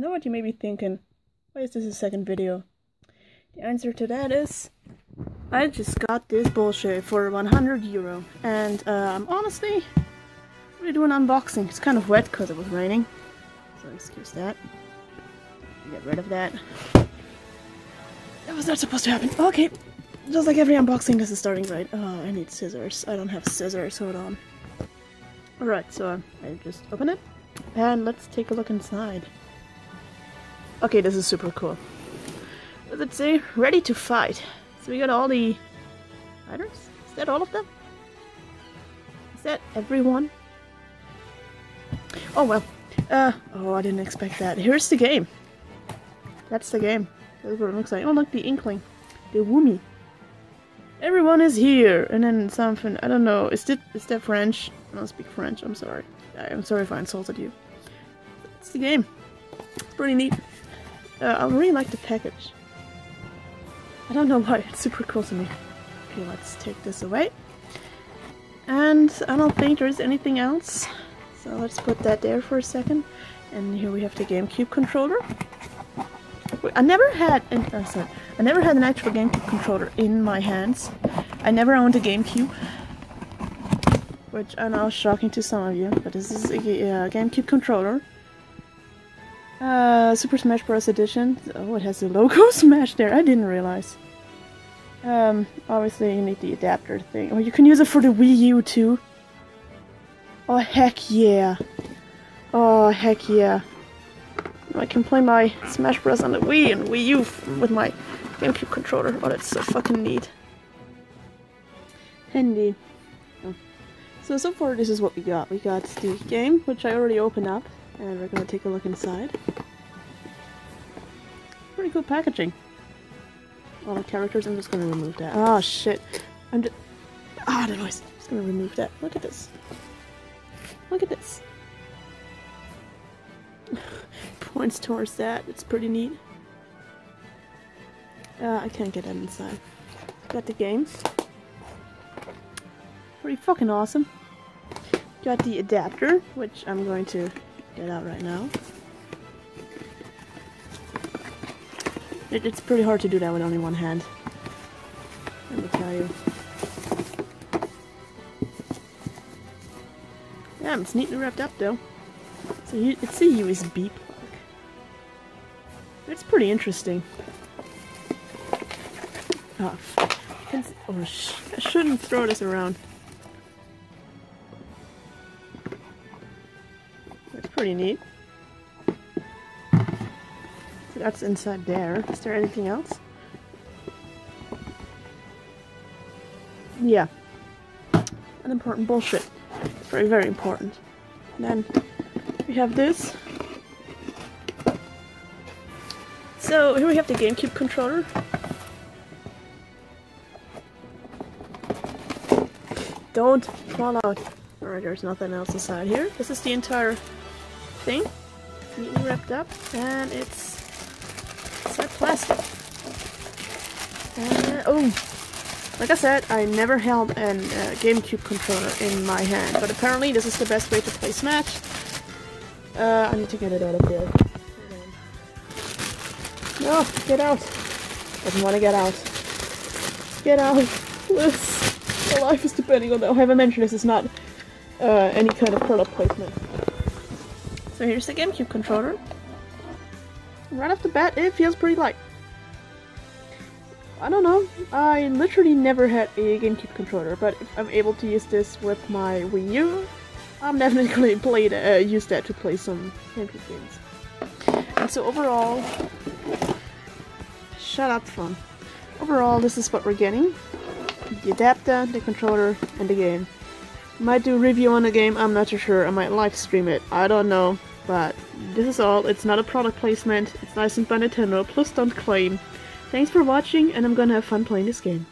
Now what you may be thinking, why is this a second video? The answer to that is, I just got this bullshit for 100 euro. And I'm honestly really doing an unboxing. It's kind of wet because it was raining, so excuse that. Get rid of that. That was not supposed to happen. Okay, just like every unboxing, this is starting right. Oh, I need scissors. I don't have scissors. Hold on. Alright, so I just open it and let's take a look inside. Okay, this is super cool. What does it say? Ready to fight. So we got all the fighters? Is that all of them? Is that everyone? Oh well. Oh, I didn't expect that. Here's the game. That's the game. That's what it looks like. Oh look, the Inkling. The Woomy. Everyone is here! And then something, I don't know, is that French? I don't speak French, I'm sorry. I'm sorry if I insulted you. It's the game. It's pretty neat. I really like the package. I don't know why, it's super cool to me. Okay, let's take this away. And I don't think there's anything else. So let's put that there for a second. And here we have the GameCube controller. I never had an actual GameCube controller in my hands. I never owned a GameCube, which I know is shocking to some of you, but this is a GameCube controller. Super Smash Bros. Edition. Oh, it has the logo Smash there. I didn't realize. Obviously you need the adapter thing. Oh, you can use it for the Wii U too. Oh, heck yeah. Oh, heck yeah. I can play my Smash Bros. On the Wii and Wii U with my GameCube controller. Oh, that's so fucking neat. Handy. Oh. So far this is what we got. We got the game, which I already opened up, and we're gonna take a look inside. Pretty cool packaging. All the characters, I'm just gonna remove that. Oh shit. The noise. I'm just gonna remove that. Look at this. Look at this. Points towards that. It's pretty neat. I can't get that inside. Got the games. Pretty fucking awesome. Got the adapter, which I'm going to get out right now. It's pretty hard to do that with only one hand, let me tell you. Yeah, it's neatly wrapped up though. It's a USB plug. It's pretty interesting. Oh, I shouldn't throw this around. That's pretty neat. So that's inside there. Is there anything else? Yeah. An important bullshit. Very, very important. And then we have this. So here we have the GameCube controller. Don't fall out. Alright, there's nothing else inside here. This is the entire thing. It's neatly wrapped up and it's inside plastic. And like I said, I never held an GameCube controller in my hand, but apparently this is the best way to play Smash. I need to get it out of there. No, get out. Doesn't want to get out. Get out. Please. My life is depending on that. I haven't mentioned this is not any kind of product placement. So here's the GameCube controller. Right off the bat, it feels pretty light. I don't know. I literally never had a GameCube controller, but if I'm able to use this with my Wii U, I'm definitely going to use that to play some GameCube games. And so overall, shut up phone. Overall, this is what we're getting. The adapter, the controller, and the game. Might do a review on the game, I'm not too sure. I might live stream it, I don't know. But this is all, it's not a product placement, it's licensed by Nintendo, plus don't claim. Thanks for watching, and I'm gonna have fun playing this game.